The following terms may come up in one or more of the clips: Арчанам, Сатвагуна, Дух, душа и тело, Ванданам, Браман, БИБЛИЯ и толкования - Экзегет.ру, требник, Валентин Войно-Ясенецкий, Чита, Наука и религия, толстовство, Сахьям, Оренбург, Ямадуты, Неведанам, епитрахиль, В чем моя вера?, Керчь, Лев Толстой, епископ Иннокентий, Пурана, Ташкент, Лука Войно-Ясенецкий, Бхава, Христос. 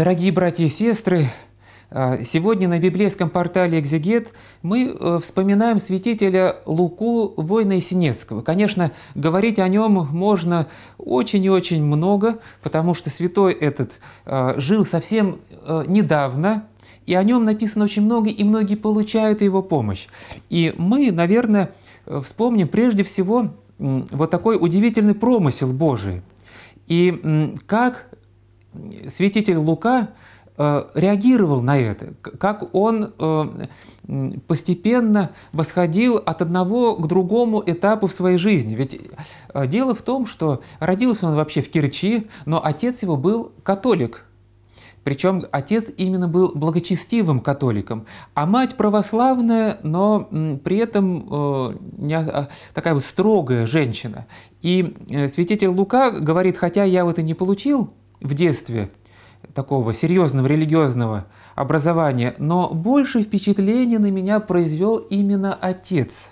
Дорогие братья и сестры, сегодня на библейском портале «Экзегет» мы вспоминаем святителя Луку Войно-Ясенецкого. Конечно, говорить о нем можно очень и очень много, потому что святой этот жил совсем недавно, и о нем написано очень много, и многие получают его помощь. И мы, наверное, вспомним прежде всего вот такой удивительный промысел Божий. И как святитель Лука реагировал на это, как он постепенно восходил от одного к другому этапу в своей жизни. Ведь дело в том, что родился он вообще в Керчи, но отец его был католик. Причем отец именно был благочестивым католиком, а мать православная, но при этом такая вот строгая женщина. И святитель Лука говорит: хотя я вот и не получил в детстве такого серьезного религиозного образования, но больше впечатление на меня произвел именно отец.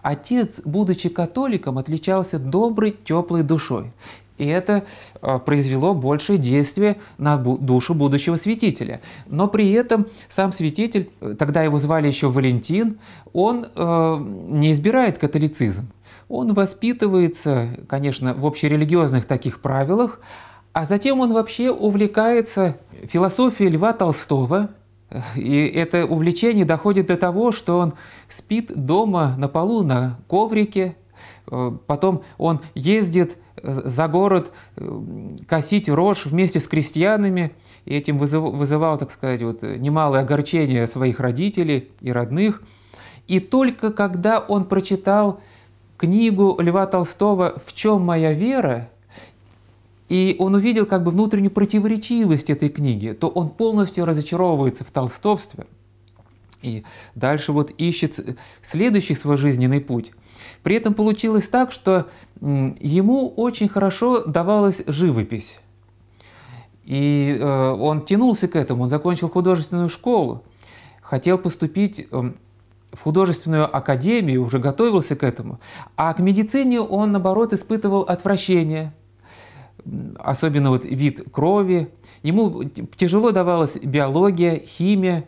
Отец, будучи католиком, отличался доброй, теплой душой. И это произвело большее действие на душу будущего святителя. Но при этом сам святитель, тогда его звали еще Валентин, он не избирает католицизм. Он воспитывается, конечно, в общерелигиозных таких правилах, а затем он вообще увлекается философией Льва Толстого. И это увлечение доходит до того, что он спит дома на полу, на коврике. Потом он ездит за город косить рожь вместе с крестьянами, и этим вызывал, так сказать, вот, немалое огорчение своих родителей и родных. И только когда он прочитал книгу Льва Толстого «В чем моя вера?», и он увидел как бы внутреннюю противоречивость этой книги, то он полностью разочаровывается в толстовстве и дальше вот ищет следующий свой жизненный путь. При этом получилось так, что ему очень хорошо давалась живопись. И он тянулся к этому, он закончил художественную школу, хотел поступить в художественную академию, уже готовился к этому. А к медицине он, наоборот, испытывал отвращение, особенно вот вид крови. Ему тяжело давалась биология, химия,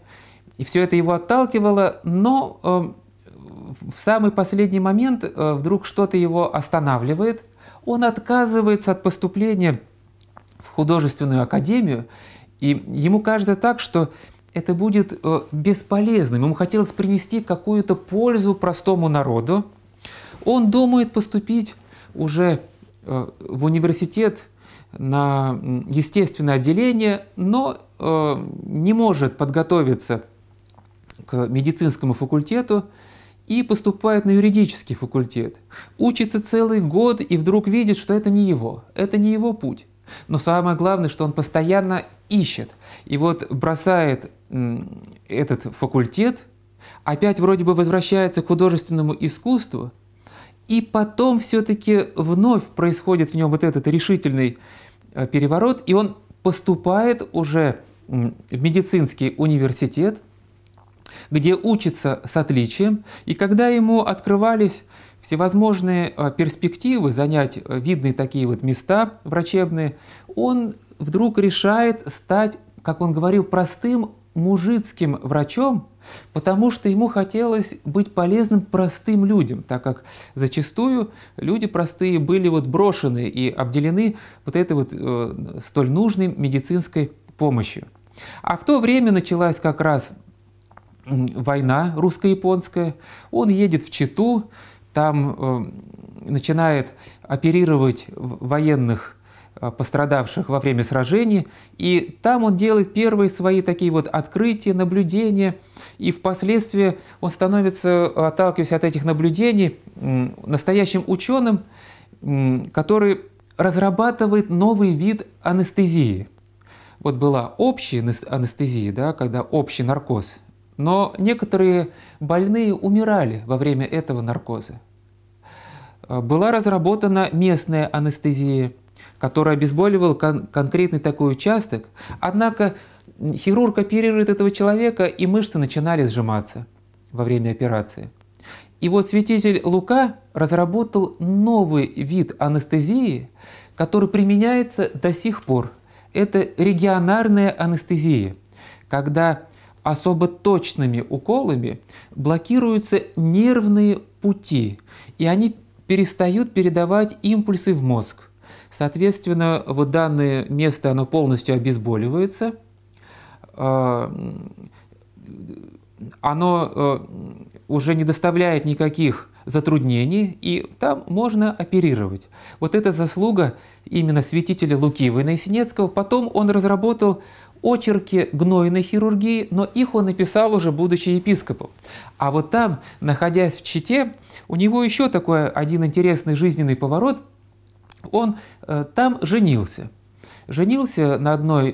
и все это его отталкивало, но в самый последний момент вдруг что-то его останавливает, он отказывается от поступления в художественную академию, и ему кажется так, что это будет бесполезным, ему хотелось принести какую-то пользу простому народу. Он думает поступить уже в университет на естественное отделение, но не может подготовиться к медицинскому факультету и поступает на юридический факультет. Учится целый год и вдруг видит, что это не его путь. Но самое главное, что он постоянно ищет. И вот бросает этот факультет, опять вроде бы возвращается к художественному искусству, и потом все-таки вновь происходит в нем вот этот решительный переворот, и он поступает уже в медицинский университет, где учится с отличием, и когда ему открывались всевозможные перспективы занять видные такие вот места врачебные, он вдруг решает стать, как он говорил, простым мужицким врачом, потому что ему хотелось быть полезным простым людям, так как зачастую люди простые были вот брошены и обделены вот этой вот столь нужной медицинской помощью. А в то время началась как раз война русско-японская, он едет в Читу, там начинает оперировать военных пострадавших во время сражений, и там он делает первые свои такие вот открытия, наблюдения, и впоследствии он становится, отталкиваясь от этих наблюдений, настоящим ученым, который разрабатывает новый вид анестезии. Вот была общая анестезия, да, когда общий наркоз, но некоторые больные умирали во время этого наркоза. Была разработана местная анестезия, которая обезболивала конкретный такой участок, однако хирург оперирует этого человека, и мышцы начинали сжиматься во время операции. И вот святитель Лука разработал новый вид анестезии, который применяется до сих пор. это регионарная анестезия, когда особо точными уколами блокируются нервные пути, и они перестают передавать импульсы в мозг. Соответственно, вот данное место, оно полностью обезболивается, оно уже не доставляет никаких затруднений, и там можно оперировать. Вот это заслуга именно святителя Луки Войно-Ясенецкого. Потом он разработал очерки гнойной хирургии, но их он написал уже, будучи епископом. А вот там, находясь в Чите, у него еще такой один интересный жизненный поворот. Он там женился. Женился на одной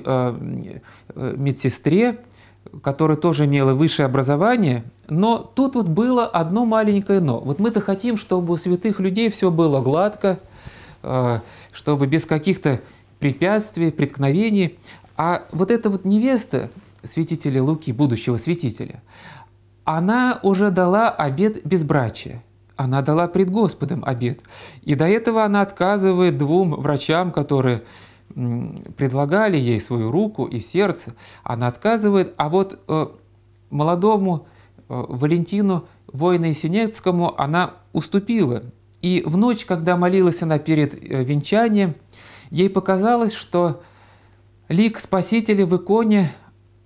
медсестре, которая тоже имела высшее образование, но тут вот было одно маленькое «но». Вот мы-то хотим, чтобы у святых людей все было гладко, чтобы без каких-то препятствий, преткновений. А вот эта вот невеста святителя Луки, будущего святителя, она уже дала обет безбрачия. Она дала пред Господом обет. И до этого она отказывает двум врачам, которые предлагали ей свою руку и сердце. Она отказывает. А вот молодому Валентину Войно-Ясенецкому она уступила. И в ночь, когда молилась она перед венчанием, ей показалось, что лик Спасителя в иконе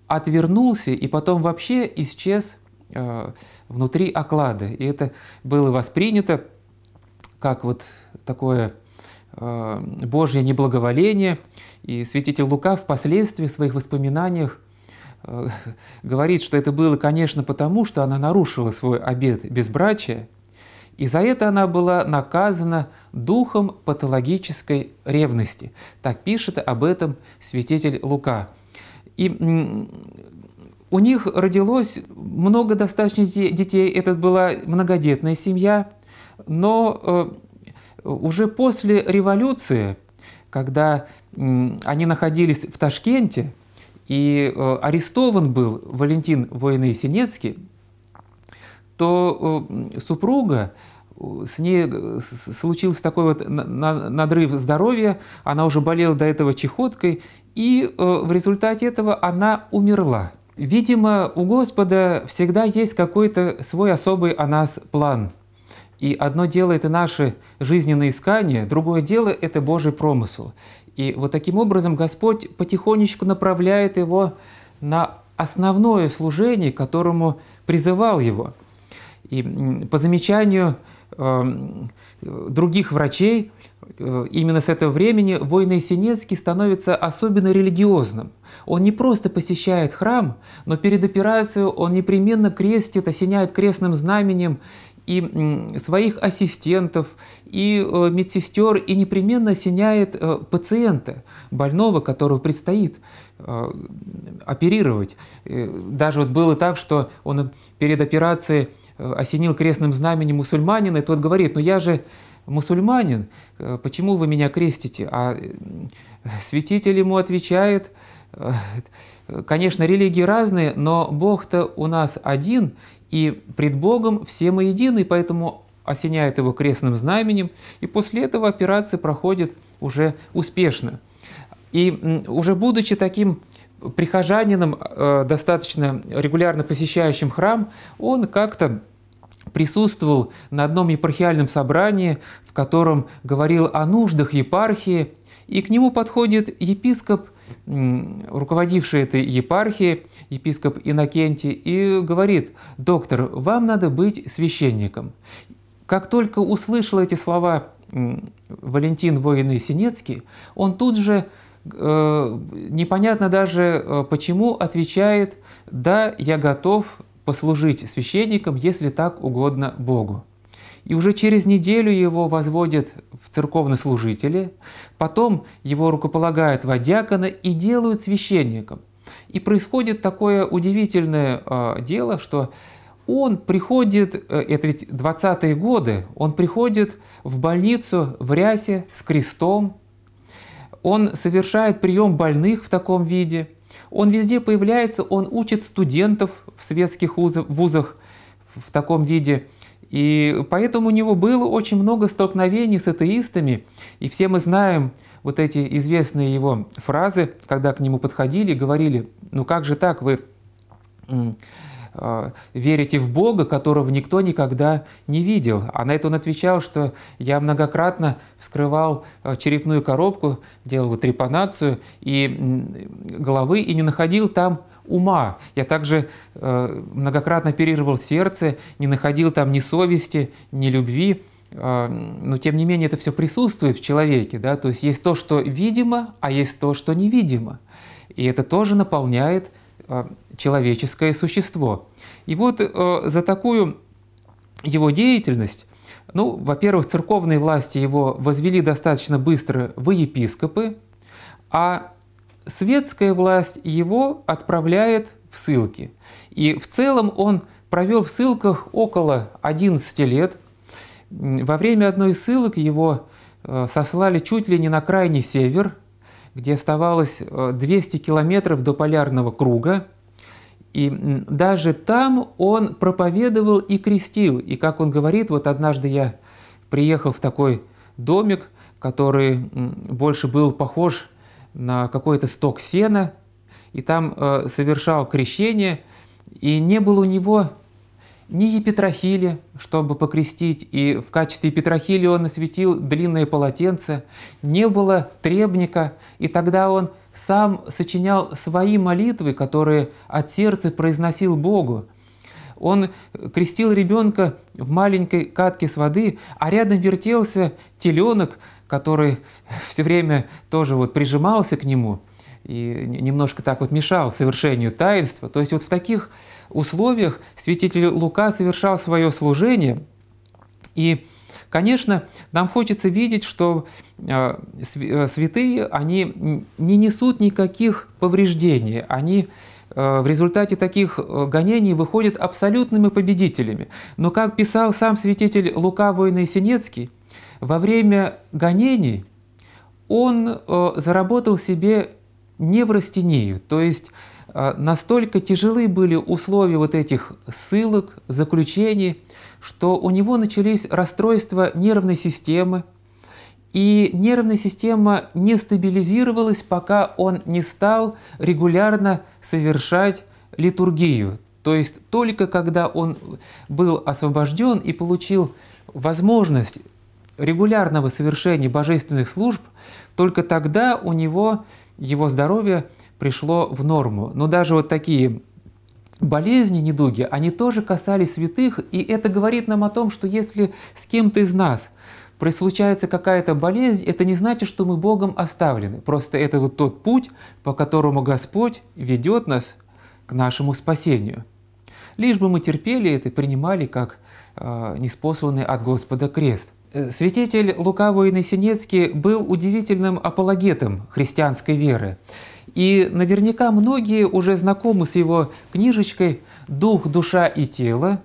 отвернулся и потом вообще исчез внутри оклада. И это было воспринято как вот такое Божье неблаговоление. И святитель Лука впоследствии в своих воспоминаниях говорит, что это было, конечно, потому, что она нарушила свой обет безбрачия, и за это она была наказана духом патологической ревности. Так пишет об этом святитель Лука. И у них родилось много достаточно детей, это была многодетная семья, но уже после революции, когда они находились в Ташкенте, и арестован был Валентин Войно-Ясенецкий, то супруга, с ней случился такой вот надрыв здоровья, она уже болела до этого чехоткой, и в результате этого она умерла. Видимо, у Господа всегда есть какой-то свой особый о нас план. И одно дело – это наши жизненные искания, другое дело – это Божий промысел. И вот таким образом Господь потихонечку направляет его на основное служение, к которому призывал его. И по замечанию других врачей, именно с этого времени Войно-Ясенецкий становится особенно религиозным. Он не просто посещает храм, но перед операцией он непременно крестит, осеняет крестным знаменем и своих ассистентов, и медсестер, и непременно осеняет пациента, больного, которого предстоит оперировать. Даже вот было так, что он перед операцией осенил крестным знаменем мусульманина, и тот говорит: «Ну я же мусульманин, почему вы меня крестите?» А святитель ему отвечает: «Конечно, религии разные, но Бог-то у нас один, и пред Богом все мы едины», поэтому осеняет его крестным знаменем, и после этого операция проходит уже успешно. И уже будучи таким прихожанином, достаточно регулярно посещающим храм, он как-то присутствовал на одном епархиальном собрании, в котором говорил о нуждах епархии, и к нему подходит епископ, руководивший этой епархией, епископ Иннокентий, и говорит: «Доктор, вам надо быть священником». Как только услышал эти слова Валентин Войно-Ясенецкий, он тут же, непонятно даже почему, отвечает: «Да, я готов послужить священником, если так угодно Богу». И уже через неделю его возводят в церковнослужители, потом его рукополагают во диакона и делают священником. И происходит такое удивительное дело, что он приходит, это ведь 20-е годы, он приходит в больницу в рясе с крестом, он совершает прием больных в таком виде, он везде появляется, он учит студентов в светских вузах в таком виде. И поэтому у него было очень много столкновений с атеистами. И все мы знаем вот эти известные его фразы, когда к нему подходили и говорили: «Ну как же так, вы верите в Бога, которого никто никогда не видел?» А на это он отвечал, что я многократно вскрывал черепную коробку, делал трепанацию и головы и не находил там ума. Я также многократно оперировал сердце, не находил там ни совести, ни любви. Но тем не менее это все присутствует в человеке, да? То есть есть то, что видимо, а есть то, что невидимо. И это тоже наполняет человеческое существо. И вот за такую его деятельность, ну, во-первых, церковные власти его возвели достаточно быстро в епископы, а светская власть его отправляет в ссылки. И в целом он провел в ссылках около 11 лет. Во время одной из ссылок его сослали чуть ли не на крайний север, где оставалось 200 километров до полярного круга. И даже там он проповедовал и крестил. И как он говорит, вот однажды я приехал в такой домик, который больше был похож на какой-то сток сена, и там совершал крещение, и не было у него ни епитрахили, чтобы покрестить, и в качестве епитрахили он осветил длинное полотенце, не было требника, и тогда он сам сочинял свои молитвы, которые от сердца произносил Богу. Он крестил ребенка в маленькой катке с воды, а рядом вертелся теленок, который все время тоже вот прижимался к нему и немножко так вот мешал совершению таинства. То есть вот в таких условиях святитель Лука совершал свое служение. И, конечно, нам хочется видеть, что святые, они не несут никаких повреждений, они в результате таких гонений выходят абсолютными победителями. Но, как писал сам святитель Лука Войно-Ясенецкий, во время гонений он заработал себе неврастению, то есть настолько тяжелы были условия вот этих ссылок, заключений, что у него начались расстройства нервной системы, и нервная система не стабилизировалась, пока он не стал регулярно совершать литургию. То есть только когда он был освобожден и получил возможность регулярного совершения божественных служб, только тогда у него его здоровье пришло в норму. Но даже вот такие болезни, недуги, они тоже касались святых, и это говорит нам о том, что если с кем-то из нас случается какая-то болезнь, это не значит, что мы Богом оставлены. Просто это вот тот путь, по которому Господь ведет нас к нашему спасению. Лишь бы мы терпели это и принимали как ниспосланный от Господа крест. Святитель Лука Войно-Ясенецкий был удивительным апологетом христианской веры. И наверняка многие уже знакомы с его книжечкой «Дух, душа и тело».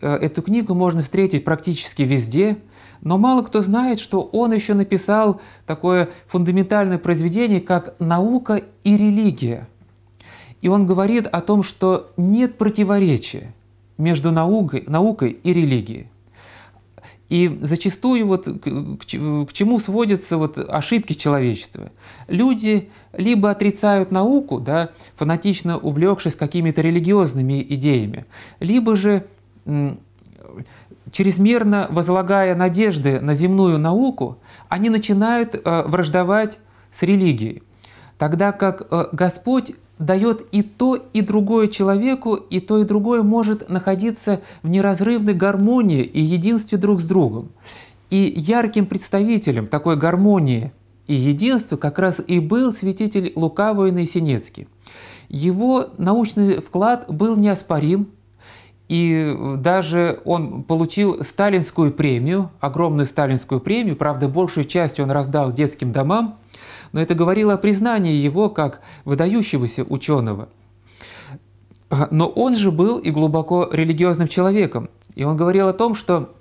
Эту книгу можно встретить практически везде, но мало кто знает, что он еще написал такое фундаментальное произведение, как «Наука и религия». И он говорит о том, что нет противоречия между наукой и религией. И зачастую вот к чему сводятся вот ошибки человечества. Люди либо отрицают науку, да, фанатично увлекшись какими-то религиозными идеями, либо же чрезмерно возлагая надежды на земную науку, они начинают враждовать с религией. Тогда как Господь дает и то, и другое человеку, и то, и другое может находиться в неразрывной гармонии и единстве друг с другом. И ярким представителем такой гармонии и единства как раз и был святитель Лука Войно-Ясенецкий. Его научный вклад был неоспорим, и даже он получил сталинскую премию, огромную сталинскую премию, правда, большую часть он раздал детским домам, но это говорило о признании его как выдающегося ученого. Но он же был и глубоко религиозным человеком. И он говорил о том, что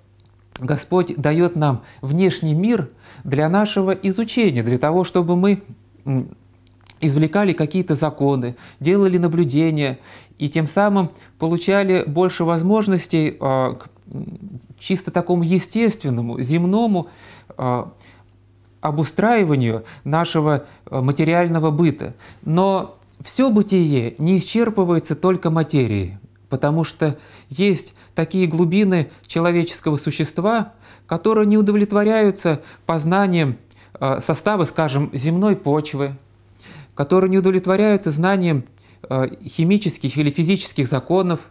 Господь дает нам внешний мир для нашего изучения, для того, чтобы мы извлекали какие-то законы, делали наблюдения и тем самым получали больше возможностей к чисто такому естественному, земному обустраиванию нашего материального быта. Но все бытие не исчерпывается только материей, потому что есть такие глубины человеческого существа, которые не удовлетворяются познанием состава, скажем, земной почвы, которые не удовлетворяются знанием химических или физических законов,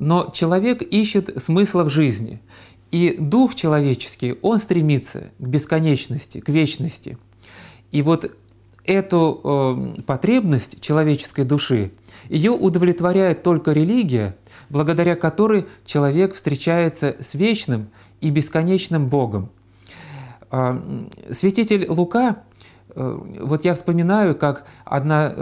но человек ищет смысла в жизни. И дух человеческий, он стремится к бесконечности, к вечности. И вот эту потребность человеческой души, ее удовлетворяет только религия, благодаря которой человек встречается с вечным и бесконечным Богом. Святитель Лука, вот я вспоминаю, как одна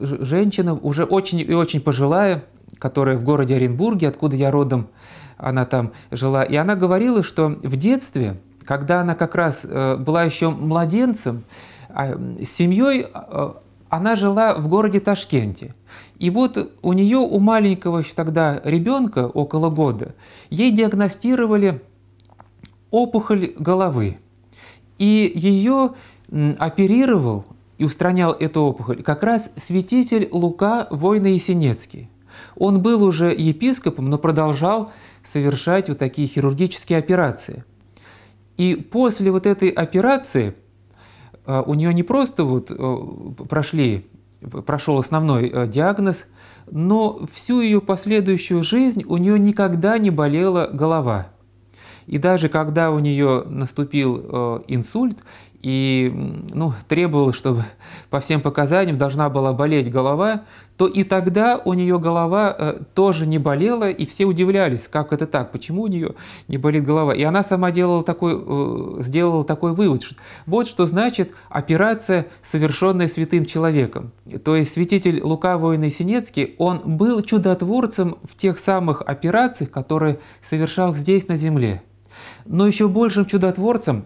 женщина, уже очень и очень пожилая, которая в городе Оренбурге, откуда я родом, она там жила, и она говорила, что в детстве, когда она как раз была еще младенцем, с семьей она жила в городе Ташкенте. И вот у нее, у маленького еще тогда ребенка, около года, ей диагностировали опухоль головы. И ее оперировал и устранял эту опухоль как раз святитель Лука Войно-Ясенецкий. Он был уже епископом, но продолжал совершать вот такие хирургические операции. И после вот этой операции у нее не просто вот прошел основной диагноз, но всю ее последующую жизнь у нее никогда не болела голова. И даже когда у нее наступил инсульт, и требовалось, чтобы по всем показаниям должна была болеть голова, то и тогда у нее голова тоже не болела, и все удивлялись, как это так, почему у нее не болит голова. И она сама сделала такой вывод, что вот что значит операция, совершенная святым человеком. То есть святитель Лука Войно-Ясенецкий, он был чудотворцем в тех самых операциях, которые совершал здесь, на земле. Но еще большим чудотворцем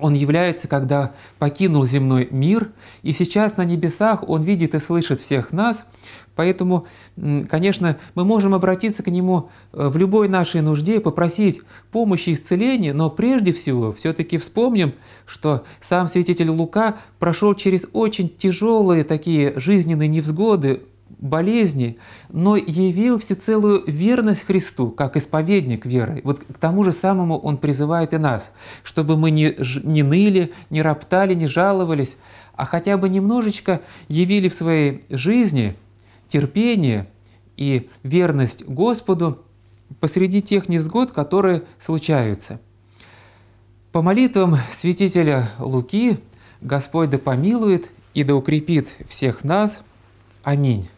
он является, когда покинул земной мир, и сейчас на небесах он видит и слышит всех нас. Поэтому, конечно, мы можем обратиться к нему в любой нашей нужде, попросить помощи и исцеления, но прежде всего все-таки вспомним, что сам святитель Лука прошел через очень тяжелые такие жизненные невзгоды, болезни, но явил всецелую верность Христу, как исповедник веры. Вот к тому же самому он призывает и нас, чтобы мы не ныли, не роптали, не жаловались, а хотя бы немножечко явили в своей жизни терпение и верность Господу посреди тех невзгод, которые случаются. По молитвам святителя Луки Господь да помилует и да укрепит всех нас. Аминь.